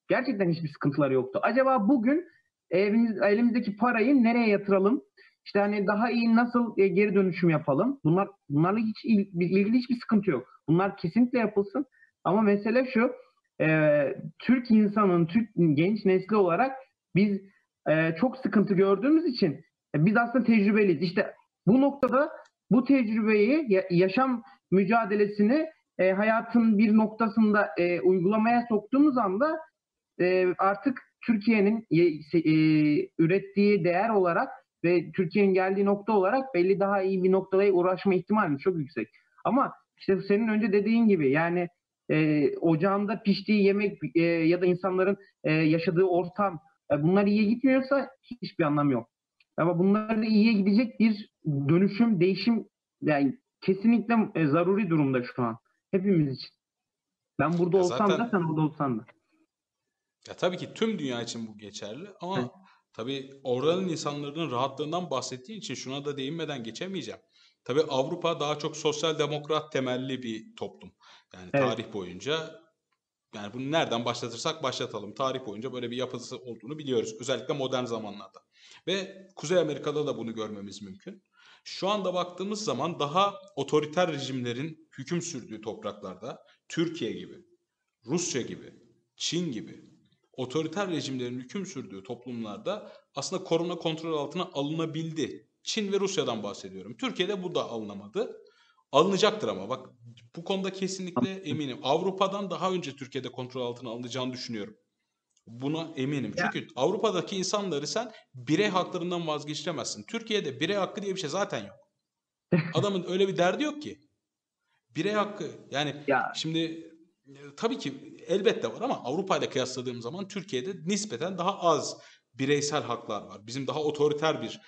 gerçekten hiçbir sıkıntıları yoktu. Acaba bugün evimiz, elimizdeki parayı nereye yatıralım? İşte hani daha iyi nasıl e, geri dönüşüm yapalım? Bunlar bunlarla hiç ilgili hiçbir sıkıntı yok. Bunlar kesinlikle yapılsın. Ama mesele şu, e, Türk insanın, Türk genç nesli olarak biz e, çok sıkıntı gördüğümüz için e, biz aslında tecrübeliyiz. İşte bu noktada bu tecrübeyi, yaşam mücadelesini e, hayatın bir noktasında e, uygulamaya soktuğumuz anda e, artık Türkiye'nin e, e, ürettiği değer olarak ve Türkiye'nin geldiği nokta olarak belli daha iyi bir noktaya uğraşma ihtimali çok yüksek. Ama işte senin önce dediğin gibi yani e, ocağında piştiği yemek e, ya da insanların e, yaşadığı ortam e, bunlar iyiye gitmiyorsa hiçbir anlamı yok. Ama bunlar da iyiye gidecek bir dönüşüm, değişim yani kesinlikle e, zaruri durumda şu an. Hepimiz için. Ben burada ya olsam zaten, da sen orada olsan da. Ya tabii ki tüm dünya için bu geçerli ama Heh. tabii oranın insanların rahatlığından bahsettiğin için şuna da değinmeden geçemeyeceğim. Tabii Avrupa daha çok sosyal demokrat temelli bir toplum. Yani evet. Tarih boyunca yani bunu nereden başlatırsak başlatalım. Tarih boyunca böyle bir yapısı olduğunu biliyoruz. Özellikle modern zamanlarda. Ve Kuzey Amerika'da da bunu görmemiz mümkün. Şu anda baktığımız zaman daha otoriter rejimlerin hüküm sürdüğü topraklarda Türkiye gibi, Rusya gibi, Çin gibi otoriter rejimlerin hüküm sürdüğü toplumlarda aslında korona kontrol altına alınabildi. Çin ve Rusya'dan bahsediyorum. Türkiye'de bu da alınamadı. Alınacaktır ama bak bu konuda kesinlikle eminim. Avrupa'dan daha önce Türkiye'de kontrol altına alınacağını düşünüyorum. Buna eminim. Çünkü ya. Avrupa'daki insanları sen birey haklarından vazgeçiremezsin. Türkiye'de birey hakkı diye bir şey zaten yok. Adamın öyle bir derdi yok ki. Birey hakkı yani ya. Şimdi tabii ki elbette var ama Avrupa'yla kıyasladığım zaman Türkiye'de nispeten daha az bireysel haklar var. Bizim daha otoriter bir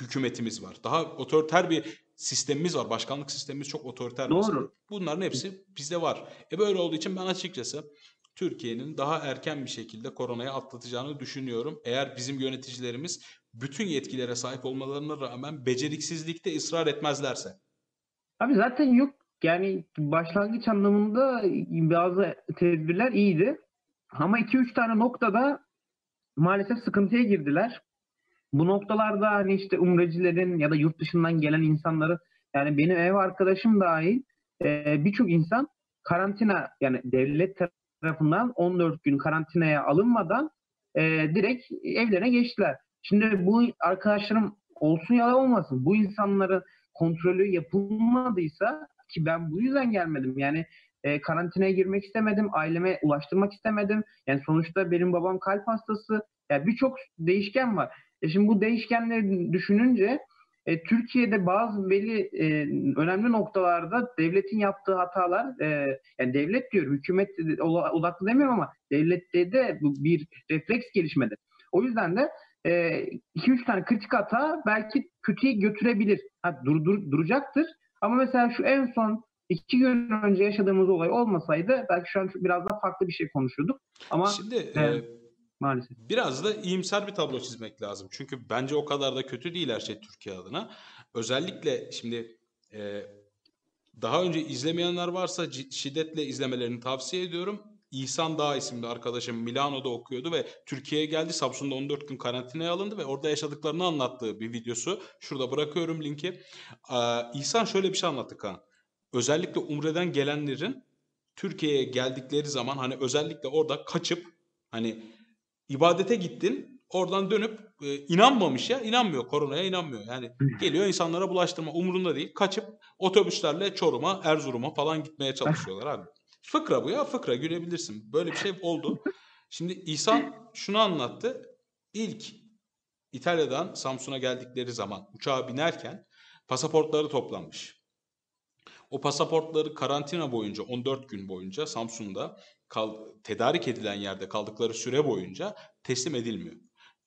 hükümetimiz var. Daha otoriter bir sistemimiz var. Başkanlık sistemimiz çok otoriter. Doğru. Bunların hepsi bizde var. E böyle olduğu için ben açıkçası Türkiye'nin daha erken bir şekilde koronayı atlatacağını düşünüyorum. Eğer bizim yöneticilerimiz bütün yetkilere sahip olmalarına rağmen beceriksizlikte ısrar etmezlerse. Abi zaten yok. Yani başlangıç anlamında bazı tedbirler iyiydi. Ama iki üç tane noktada maalesef sıkıntıya girdiler. Bu noktalarda hani işte umrecilerin ya da yurt dışından gelen insanların yani benim ev arkadaşım dahil e, birçok insan karantina, yani devlet tarafından on dört gün karantinaya alınmadan e, direkt evlerine geçtiler. Şimdi bu arkadaşlarım olsun ya da olmasın, bu insanların kontrolü yapılmadıysa, ki ben bu yüzden gelmedim. Yani e, karantinaya girmek istemedim, aileme ulaştırmak istemedim. Yani sonuçta benim babam kalp hastası. Yani birçok değişken var. E şimdi bu değişkenleri düşününce e, Türkiye'de bazı belli e, önemli noktalarda devletin yaptığı hatalar, e, yani devlet diyorum, hükümet odaklı demiyorum ama devlette de bir refleks gelişmedi. O yüzden de iki üç tane kritik hata belki kötüye götürebilir. Ha, dur, dur, duracaktır. Ama mesela şu en son iki gün önce yaşadığımız olay olmasaydı belki şu an biraz daha farklı bir şey konuşuyorduk. Ama şimdi e, maalesef biraz da iyimser bir tablo çizmek lazım. Çünkü bence o kadar da kötü değil her şey Türkiye adına. Özellikle şimdi e, daha önce izlemeyenler varsa şiddetle izlemelerini tavsiye ediyorum. İhsan Dağ isimli arkadaşım Milano'da okuyordu ve Türkiye'ye geldi. Samsun'da on dört gün karantinaya alındı ve orada yaşadıklarını anlattığı bir videosu. Şurada bırakıyorum linki. Ee, İhsan şöyle bir şey anlattı Kaan. Özellikle Umre'den gelenlerin Türkiye'ye geldikleri zaman hani özellikle orada kaçıp hani ibadete gittin, oradan dönüp e, inanmamış ya inanmıyor koronaya inanmıyor. Yani geliyor insanlara bulaştırma umurunda değil. Kaçıp otobüslerle Çorum'a, Erzurum'a falan gitmeye çalışıyorlar abi. Fıkra bu ya, fıkra, gülebilirsin. Böyle bir şey oldu. Şimdi İhsan şunu anlattı. İlk İtalya'dan Samsun'a geldikleri zaman uçağa binerken pasaportları toplanmış. O pasaportları karantina boyunca on dört gün boyunca Samsun'da tedarik edilen yerde kaldıkları süre boyunca teslim edilmiyor.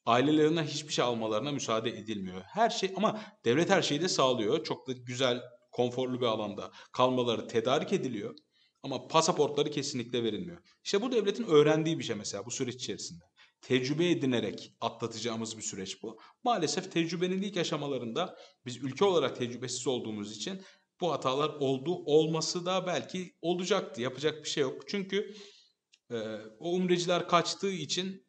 Ailelerinden hiçbir şey almalarına müsaade edilmiyor. Her şey, ama devlet her şeyi de sağlıyor. Çok da güzel, konforlu bir alanda kalmaları tedarik ediliyor. Ama pasaportları kesinlikle verilmiyor. İşte bu devletin öğrendiği bir şey mesela bu süreç içerisinde. Tecrübe edinerek atlatacağımız bir süreç bu. Maalesef tecrübenin ilk aşamalarında biz ülke olarak tecrübesiz olduğumuz için bu hatalar oldu. Olması da belki olacaktı. Yapacak bir şey yok. Çünkü e, o umreciler kaçtığı için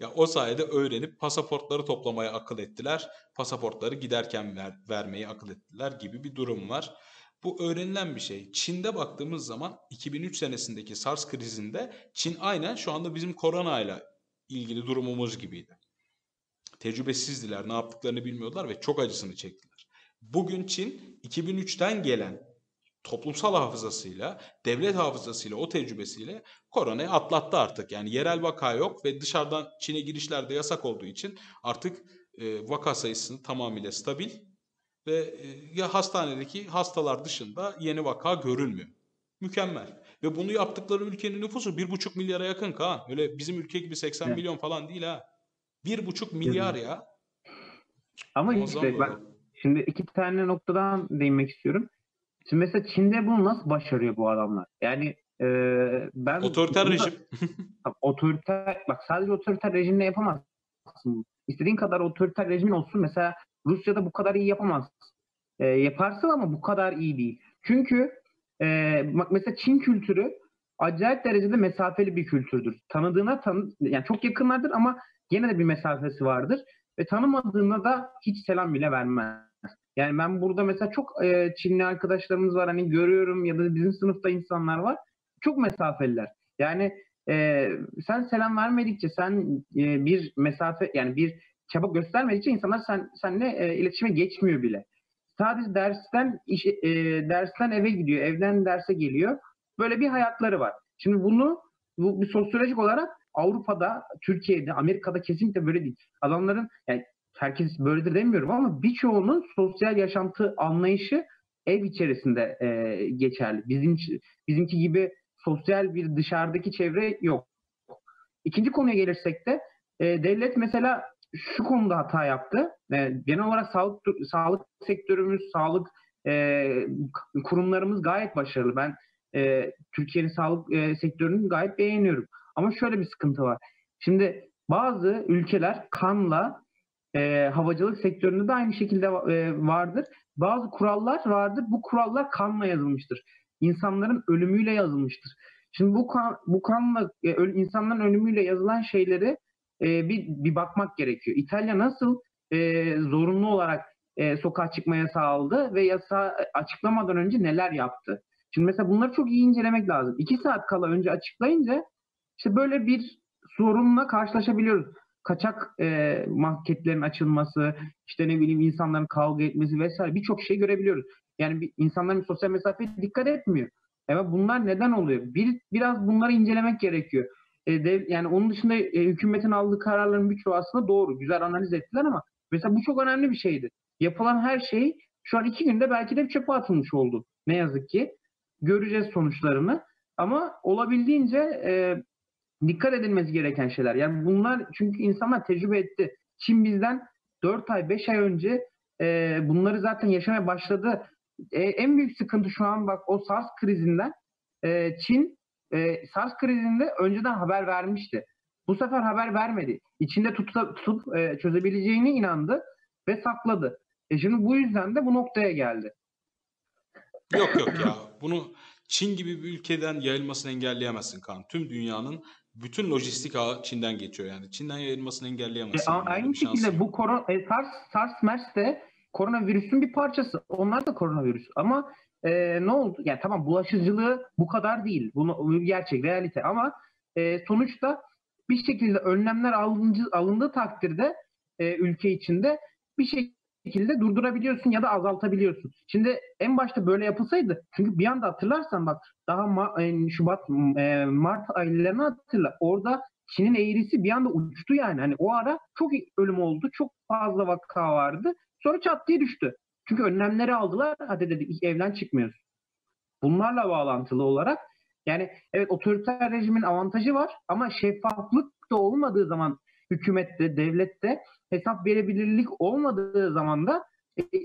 ya o sayede öğrenip pasaportları toplamaya akıl ettiler. Pasaportları giderken ver, vermeyi akıl ettiler gibi bir durum var. Bu öğrenilen bir şey. Çin'de baktığımız zaman iki bin üç senesindeki SARS krizinde Çin aynen şu anda bizim koronayla ilgili durumumuz gibiydi. Tecrübesizdiler, ne yaptıklarını bilmiyorlar ve çok acısını çektiler. Bugün Çin iki bin üçten gelen toplumsal hafızasıyla, devlet hafızasıyla, o tecrübesiyle koronayı atlattı artık. Yani yerel vaka yok ve dışarıdan Çin'e girişlerde yasak olduğu için artık vaka sayısını tamamıyla stabil. Ve ya hastanedeki hastalar dışında yeni vaka görülmüyor. Mükemmel. Ve bunu yaptıkları ülkenin nüfusu bir buçuk milyara yakın Kaan. Öyle bizim ülke gibi seksen evet. milyon falan değil ha. bir buçuk milyar evet. ya. Ama işte bak, şimdi iki tane noktadan değinmek istiyorum. Şimdi mesela Çin'de bunu nasıl başarıyor bu adamlar? Yani e, ben... Otoriter bunu, rejim. Otoriter, bak sadece otoriter rejimle yapamazsın. İstediğin kadar otoriter rejimin olsun. Mesela Rusya'da bu kadar iyi yapamazsın. E, yaparsın ama bu kadar iyi değil. Çünkü e, bak mesela Çin kültürü acayip derecede mesafeli bir kültürdür. Tanıdığına tanı, yani çok yakınlardır ama gene de bir mesafesi vardır. Ve tanımadığına da hiç selam bile vermez. Yani ben burada mesela çok e, Çinli arkadaşlarımız var. Hani görüyorum ya da bizim sınıfta insanlar var. Çok mesafeliler. Yani e, sen selam vermedikçe, sen e, bir mesafe, yani bir çaba göstermedikçe insanlar sen, seninle e, iletişime geçmiyor bile. Sadece dersten iş, e, dersten eve gidiyor, evden derse geliyor. Böyle bir hayatları var. Şimdi bunu bu, bir sosyolojik olarak Avrupa'da, Türkiye'de, Amerika'da kesinlikle böyle değil. Adamların, yani herkes böyledir demiyorum ama birçoğunun sosyal yaşantı anlayışı ev içerisinde e, geçerli. Bizim bizimki gibi sosyal bir dışarıdaki çevre yok. İkinci konuya gelirsek de e, devlet mesela şu konuda hata yaptı. E, genel olarak sağlık sağlık sektörümüz, sağlık e, kurumlarımız gayet başarılı. Ben e, Türkiye'nin sağlık e, sektörünü gayet beğeniyorum. Ama şöyle bir sıkıntı var. Şimdi bazı ülkeler kanla e, havacılık sektöründe de aynı şekilde e, vardır. Bazı kurallar vardır. Bu kurallar kanla yazılmıştır. İnsanların ölümüyle yazılmıştır. Şimdi bu kan, bu kanla e, insanların ölümüyle yazılan şeyleri Ee, bir, bir bakmak gerekiyor. İtalya nasıl e, zorunlu olarak e, sokağa çıkma yasağı aldı ve yasağı açıklamadan önce neler yaptı? Şimdi mesela bunları çok iyi incelemek lazım. İki saat kala önce açıklayınca işte böyle bir sorunla karşılaşabiliyoruz. Kaçak e, marketlerin açılması, işte ne bileyim insanların kavga etmesi vesaire birçok şey görebiliyoruz. Yani bir, insanların sosyal mesafeye dikkat etmiyor. Evet, bunlar neden oluyor? Bir, biraz bunları incelemek gerekiyor. E, dev, yani onun dışında e, hükümetin aldığı kararların birçoğu aslında doğru. Güzel analiz ettiler ama mesela bu çok önemli bir şeydi. Yapılan her şey şu an iki günde belki de çöpe atılmış oldu. Ne yazık ki. Göreceğiz sonuçlarını. Ama olabildiğince e, dikkat edilmesi gereken şeyler. Yani bunlar çünkü insanlar tecrübe etti. Çin bizden dört ay beş ay önce e, bunları zaten yaşamaya başladı. E, en büyük sıkıntı şu an bak o SARS krizinden e, Çin e, SARS krizinde önceden haber vermişti. Bu sefer haber vermedi. İçinde tutup, tutup e, çözebileceğine inandı ve sakladı. E şimdi bu yüzden de bu noktaya geldi. Yok yok ya. Bunu Çin gibi bir ülkeden yayılmasını engelleyemezsin Kaan. Tüm dünyanın bütün lojistik ağı Çin'den geçiyor yani. Çin'den yayılmasını engelleyemezsin. E, aynı şekilde bu korona, e, SARS, SARS MERS de koronavirüsün bir parçası. Onlar da koronavirüs. Ama e, ne oldu? Yani tamam bulaşıcılığı bu kadar değil. Bunu gerçek, realite. Ama e, sonuçta bir şekilde önlemler alınca, alındığı takdirde e, ülke içinde bir şekilde şekilde durdurabiliyorsun ya da azaltabiliyorsun. Şimdi en başta böyle yapılsaydı çünkü bir anda hatırlarsan bak daha Ma- Şubat Mart aylarını hatırla. Orada Çin'in eğrisi bir anda uçtu yani. Hani o ara çok ölüm oldu. Çok fazla vaka vardı. Sonra çat diye düştü. Çünkü önlemleri aldılar. Hadi dedik evden çıkmıyoruz. Bunlarla bağlantılı olarak yani evet otoriter rejimin avantajı var ama şeffaflık da olmadığı zaman hükümette, devlette hesap verebilirlik olmadığı zaman da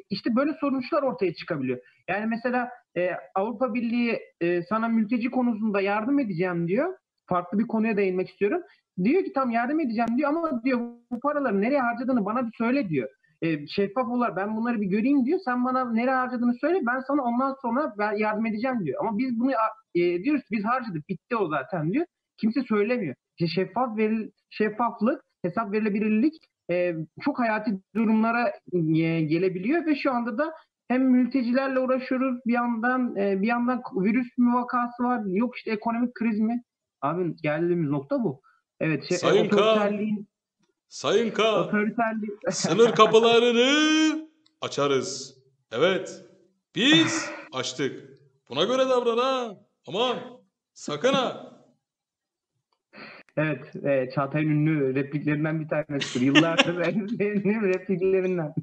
işte böyle sonuçlar ortaya çıkabiliyor. Yani mesela e, Avrupa Birliği e, sana mülteci konusunda yardım edeceğim diyor. Farklı bir konuya değinmek istiyorum. Diyor ki tam yardım edeceğim diyor ama diyor bu paraları nereye harcadığını bana bir söyle diyor. E, şeffaf olarak ben bunları bir göreyim diyor. Sen bana nereye harcadığını söyle ben sana ondan sonra ben yardım edeceğim diyor. Ama biz bunu e, diyoruz biz harcadık bitti o zaten diyor. Kimse söylemiyor. İşte şeffaf veril, şeffaflık, hesap verilebilirlik Ee, çok hayati durumlara e, gelebiliyor ve şu anda da hem mültecilerle uğraşıyoruz bir yandan e, bir yandan virüs mü vakası var yok işte ekonomik kriz mi abi geldiğimiz nokta bu. Evet şey, Sayın Kaan Sayın Kaan sınır kapılarını açarız. Evet biz açtık. Buna göre davran ha. Aman sakın ha. Evet, e, Çağatay'ın ünlü repliklerinden bir tanesidir. Yıllardır en repliklerinden.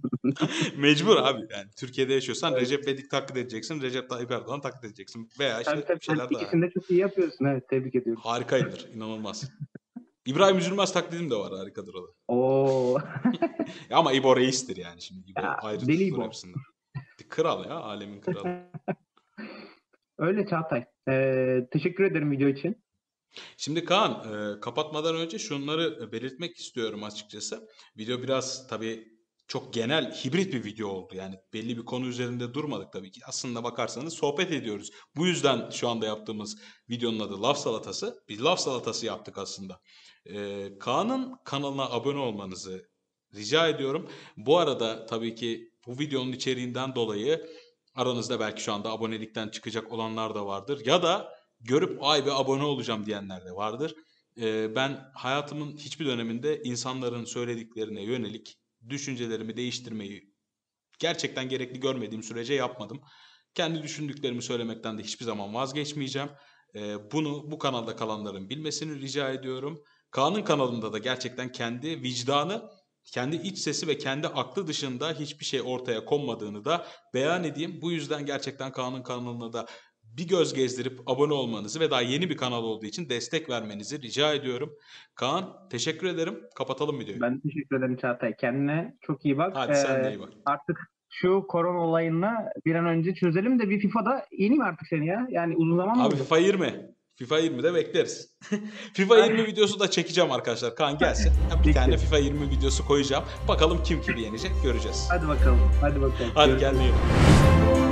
Mecbur abi yani. Türkiye'de yaşıyorsan evet. Recep Bedik taklit edeceksin, Recep Tayyip Erdoğan taklit edeceksin. Veya işte tabii, tabii, şeyler tabii, daha. İkisini de çok iyi yapıyorsun. Evet, tebrik ediyorum. Harikaydır, inanılmaz. İbrahim Üzülmez taklidim de var, harikadır o da. Oo. Ama İbo reistir yani şimdi. İbo ya, ayrı tutur hepsinden. Kral ya, alemin kralı. Öyle Çağatay. E, teşekkür ederim video için. Şimdi Kaan, kapatmadan önce şunları belirtmek istiyorum açıkçası. Video biraz tabii çok genel, hibrit bir video oldu. Yani belli bir konu üzerinde durmadık tabii ki. Aslında bakarsanız sohbet ediyoruz. Bu yüzden şu anda yaptığımız videonun adı Laf Salatası. Bir laf salatası yaptık aslında. Kaan'ın kanalına abone olmanızı rica ediyorum. Bu arada tabii ki bu videonun içeriğinden dolayı aranızda belki şu anda abonelikten çıkacak olanlar da vardır. Ya da görüp ay be abone olacağım diyenler de vardır. Ee, ben hayatımın hiçbir döneminde insanların söylediklerine yönelik düşüncelerimi değiştirmeyi gerçekten gerekli görmediğim sürece yapmadım. Kendi düşündüklerimi söylemekten de hiçbir zaman vazgeçmeyeceğim. Ee, bunu bu kanalda kalanların bilmesini rica ediyorum. Kaan'ın kanalında da gerçekten kendi vicdanı, kendi iç sesi ve kendi aklı dışında hiçbir şey ortaya konmadığını da beyan edeyim. Bu yüzden gerçekten Kaan'ın kanalına da bir göz gezdirip abone olmanızı ve daha yeni bir kanal olduğu için destek vermenizi rica ediyorum. Kaan teşekkür ederim. Kapatalım videoyu. Ben teşekkür ederim Çağatay. Kendine çok iyi bak. Hadi ee, sen de iyi bak. Artık şu korona olayını bir an önce çözelim de bir FIFA'da yeneyim artık seni ya. Yani uzun zaman mı? Abi FIFA yirmi. FIFA yirmide bekleriz. FIFA yirmi videosu da çekeceğim arkadaşlar. Kaan gelsin. Bir tane FIFA yirmi videosu koyacağım. Bakalım kim kimi yenecek göreceğiz. Hadi bakalım. Hadi bakalım. Hadi kendine iyi bak.